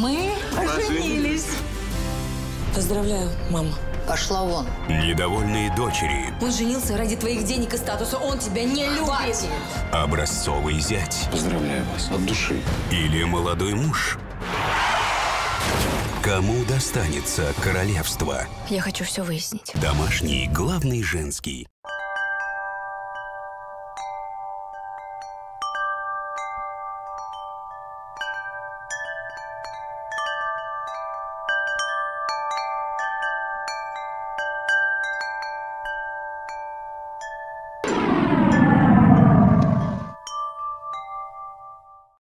Мы поженились. Поздравляю, мама. Пошла вон. Недовольные дочери. Он женился ради твоих денег и статуса. Он тебя не любит. Образцовый зять. Поздравляю вас от души. Или молодой муж. Кому достанется королевство? Я хочу все выяснить. Домашний, главный женский.